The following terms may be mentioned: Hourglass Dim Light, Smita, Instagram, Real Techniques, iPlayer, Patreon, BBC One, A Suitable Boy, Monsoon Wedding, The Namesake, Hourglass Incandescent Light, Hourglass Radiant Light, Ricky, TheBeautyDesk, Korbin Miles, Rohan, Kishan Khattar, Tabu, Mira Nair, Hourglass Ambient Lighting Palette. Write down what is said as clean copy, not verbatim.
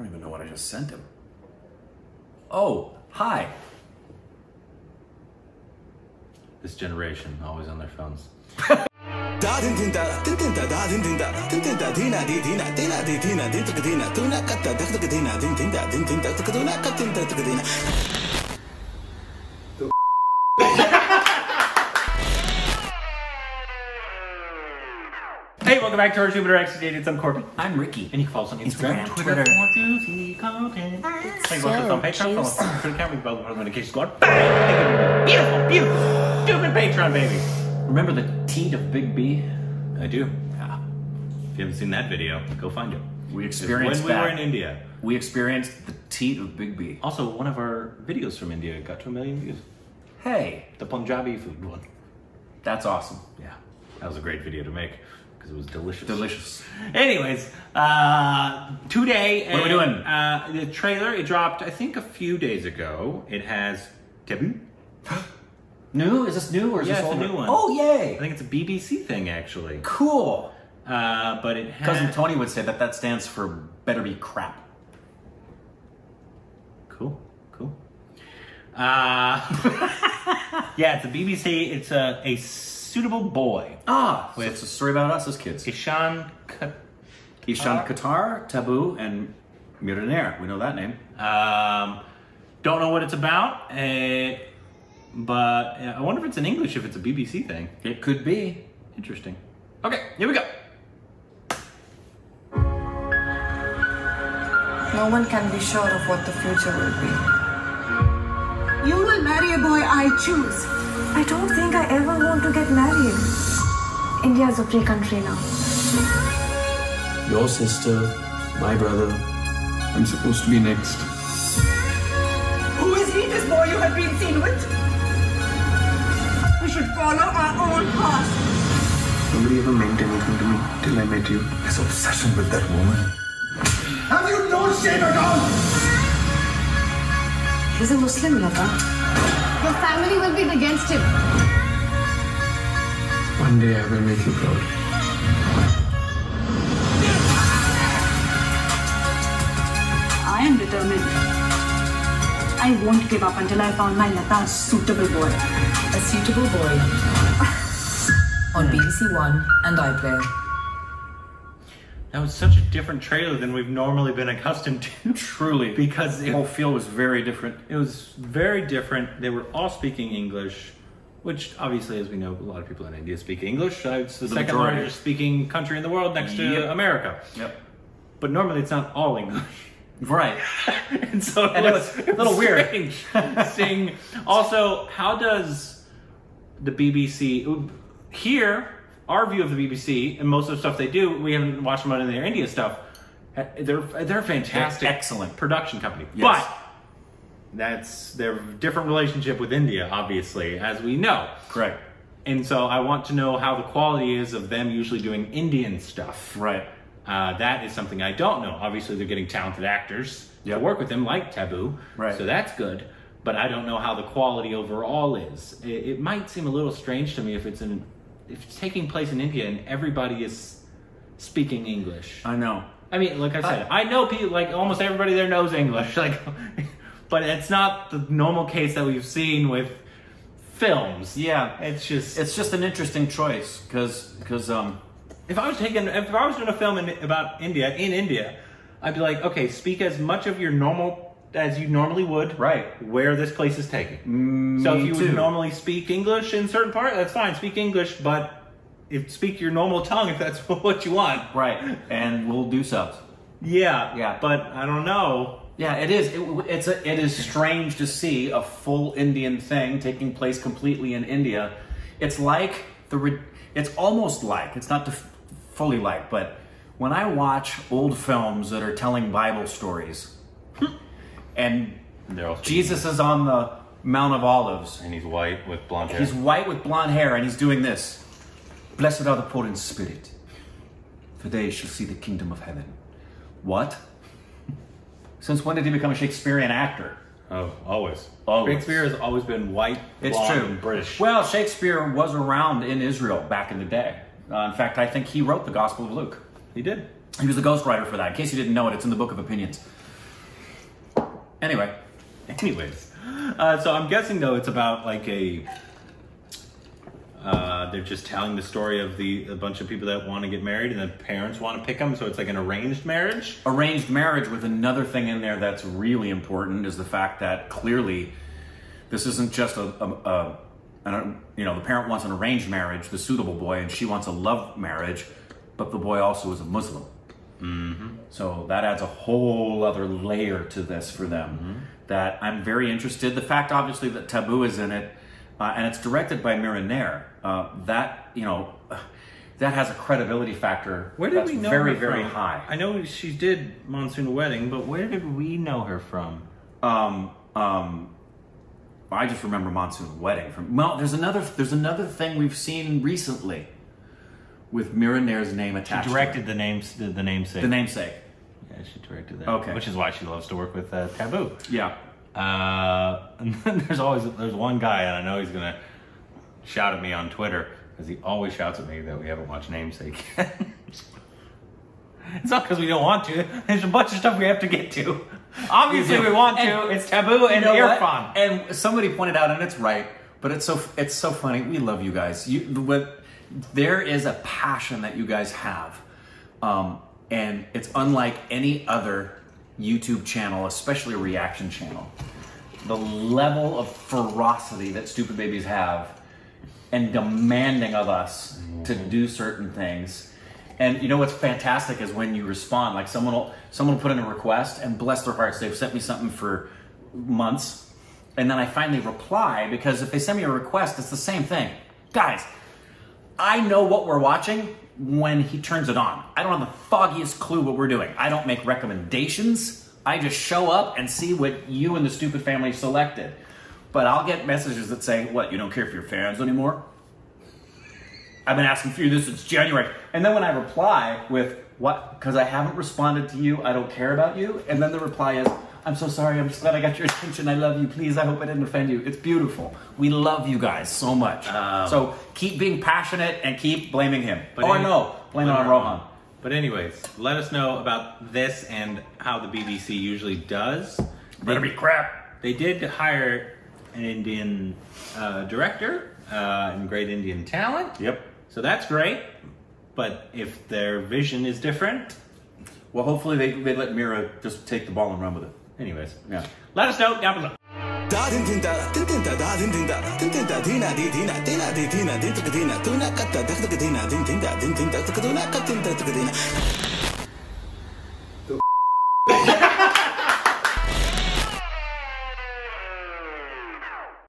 don't even know what I just sent him. Oh, hi. This generation, always on their phones. Hey, welcome back to our Jupiter X Dated. I'm Korbin. I'm Ricky. And you can follow us on Instagram, Twitter, more juicy content. Thanks for watching on Patreon. Follow us on Instagram. We can follow us on Medication Squad. Bang! Beautiful, beautiful, stupid Patreon, baby. Remember the teat of Big B? I do. Yeah. If you haven't seen that video, go find it. We experienced when we were in India. We experienced the teat of Big B. Also, one of our videos from India got to 1 million views. Hey. The Punjabi food one. That's awesome. Yeah. That was a great video to make. Because it was delicious. Delicious. Anyways, today... What are we doing? The trailer, it dropped, I think, a few days ago. It has Tabu. New? Is this new or is this old? Yeah, it's a new one. Oh, yay! I think it's a BBC thing, actually. Cool. But it has... Cousin Tony would say that that stands for better be crap. Cool. Cool. Yeah, it's a BBC. It's a Suitable Boy. Ah, so it's a story about us as kids. Kishan Khattar, Tabu, and Mira Nair. We know that name. Don't know what it's about, but I wonder if it's in English, if it's a BBC thing. It could be. Interesting. Okay, here we go. No one can be sure of what the future will be. You will marry a boy I choose. I don't think I ever want to get married. India is a free country now. Your sister, my brother, I'm supposed to be next. Who is he, this boy you have been seen with? We should follow our own path. Nobody ever meant anything to me till I met you. His obsession with that woman. Have you no shame at all? He's a Muslim, Lata. Your family will be against him. One day I will make you proud. I am determined. I won't give up until I found my Lata, suitable boy. A Suitable Boy. On BBC One and iPlayer. That was such a different trailer than we've normally been accustomed to. Truly. Because the whole feel was very different. It was very different. They were all speaking English, which obviously, as we know, a lot of people in India speak English. It's the second largest speaking country in the world next to America. Yep. But normally it's not all English. Right. And so it was a little weird. Seeing. Also, how does the BBC... Here... Our view of the BBC and most of the stuff they do, we haven't watched them on their India stuff. They're fantastic, excellent production company. Yes. But that's their different relationship with India, obviously, as we know. Correct. And so I want to know how the quality is of them usually doing Indian stuff. Right. That is something I don't know. Obviously, they're getting talented actors to work with them, like Tabu. Right. So that's good. But I don't know how the quality overall is. It might seem a little strange to me if it's an if it's taking place in India and everybody is speaking English. I know. I mean, like I said, I know people, like almost everybody there knows English. Like, but it's not the normal case that we've seen with films. Yeah, it's just an interesting choice because if I was doing a film about India in India, I'd be like, okay, speak as much of your normal. As you normally would, right? Where this place is taken. Me so if you would normally speak English in certain part, that's fine. Speak English, but if speak your normal tongue if that's what you want, right? And we'll do subs. Yeah, yeah. But I don't know. Yeah, it is. It is strange to see a full Indian thing taking place completely in India. It's like It's almost like it's not fully like, but when I watch old films that are telling Bible stories. And Jesus is on the Mount of Olives. And he's white with blonde hair. He's white with blonde hair, and he's doing this. Blessed are the poor in spirit, for they shall see the kingdom of heaven. What? Since when did he become a Shakespearean actor? Oh, always. Always. Shakespeare has always been white, blonde, and British. Well, Shakespeare was around in Israel back in the day. In fact, I think he wrote the Gospel of Luke. He did. He was the ghostwriter for that. In case you didn't know it, it's in the Book of Opinions. Anyways. So I'm guessing, though, it's about, like, a... they're just telling the story of a bunch of people that want to get married and the parents want to pick them, so it's like an arranged marriage? Arranged marriage, with another thing in there that's really important is the fact that clearly this isn't just the parent wants an arranged marriage, the suitable boy, and she wants a love marriage, but the boy also is a Muslim. Mm-hmm. So that adds a whole other layer to this for them. Mm-hmm. That I'm very interested. The fact, obviously, that Tabu is in it, and it's directed by Mira Nair. That has a credibility factor. Where did we know her from? Very, very high. I know she did Monsoon Wedding, but where did we know her from? I just remember Monsoon Wedding from. Well, there's another thing we've seen recently with Mira Nair's name attached. She directed to The Namesake. The Namesake. Yeah, she directed that. Okay, which is why she loves to work with Tabu. Yeah. And then there's one guy, and I know he's gonna shout at me on Twitter, because he always shouts at me that we haven't watched Namesake. It's not because we don't want to. There's a bunch of stuff we have to get to. Obviously we want to. It's Tabu and Irfan. And somebody pointed out, and it's right, but it's so funny. We love you guys. There is a passion that you guys have, and it's unlike any other YouTube channel, especially a reaction channel. The level of ferocity that stupid babies have and demanding of us to do certain things. And you know what's fantastic is when you respond, like someone will put in a request, and bless their hearts, they've sent me something for months, and then I finally reply, because if they send me a request, it's the same thing. Guys, I know what we're watching when he turns it on. I don't have the foggiest clue what we're doing. I don't make recommendations. I just show up and see what you and the stupid family selected. But I'll get messages that say, what, you don't care for your fans anymore? I've been asking for you this since January. And then when I reply with, what, because I haven't responded to you, I don't care about you. And then the reply is, I'm so sorry, I'm just glad I got your attention. I love you, please, I hope I didn't offend you. It's beautiful. We love you guys so much. So keep being passionate and keep blaming him. Blame it on Rohan. But anyways, let us know about this and how the BBC usually does. Better be crap. They did hire an Indian director and great Indian talent. Yep. So that's great. But if their vision is different... Well, hopefully they let Mira just take the ball and run with it. Anyways, yeah. Let us know down below.